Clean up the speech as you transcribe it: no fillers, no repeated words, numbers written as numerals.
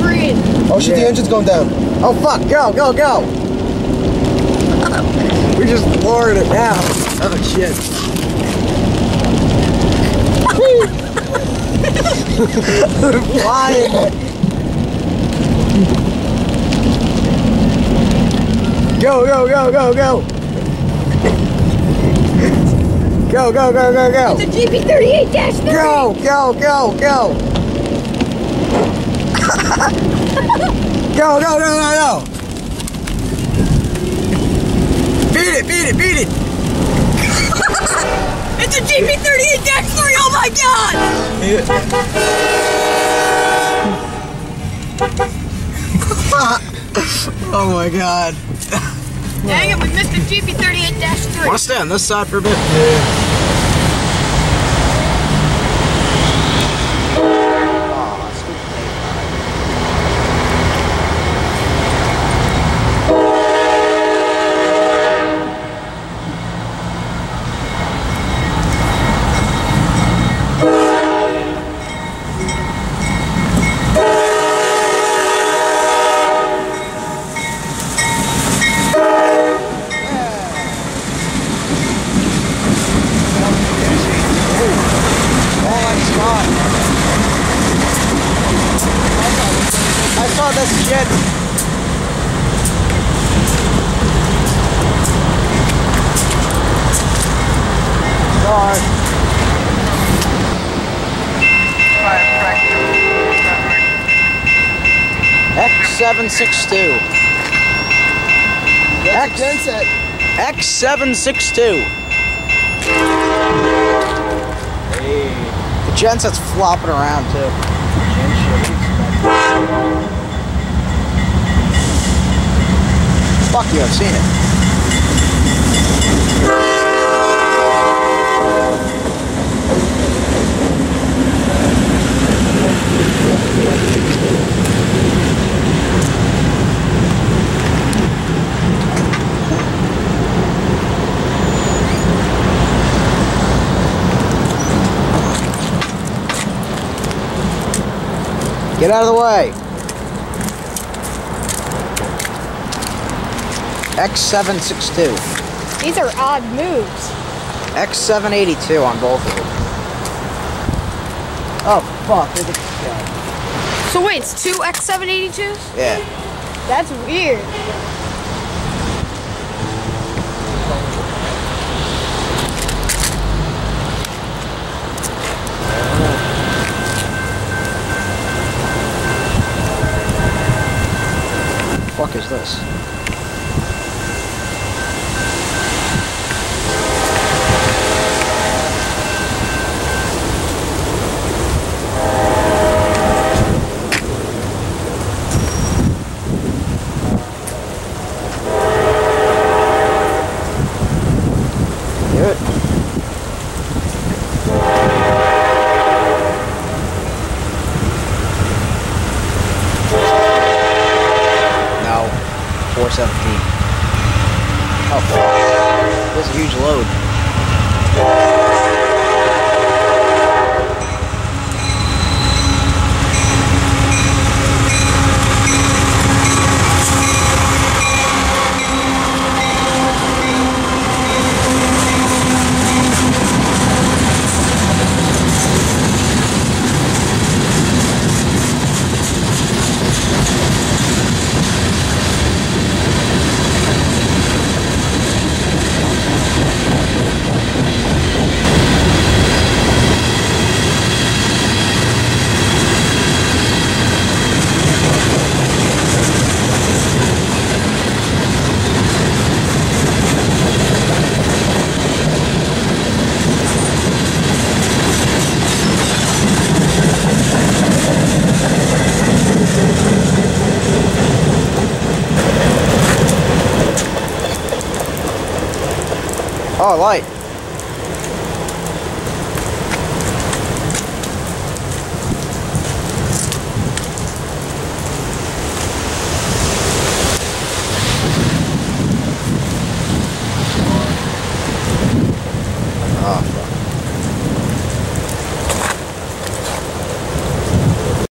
Green. Oh shit, yeah. The engine's going down. Oh fuck, go, go, go. We just floored it now. Oh shit. We're flying. Go, go, go, go, go. Go, go, go, go, go. It's a GP38-3. Go, go, go, go. Go, go, go, go, go. Beat it, beat it, beat it. It's a GP38-3. Oh my god. Oh my god. Dang it, we missed the GP38-3. Want to stay on this side for a bit? X-762. X-762. Hey. The genset's flopping around too. Fuck you, I've seen it. Get out of the way. X762. These are odd moves. X782 on both of them. Oh fuck! Look at this guy. So wait, it's two X782s? Yeah. That's weird. What the fuck is this? Do it. Oh, that's a huge load. Oh, light.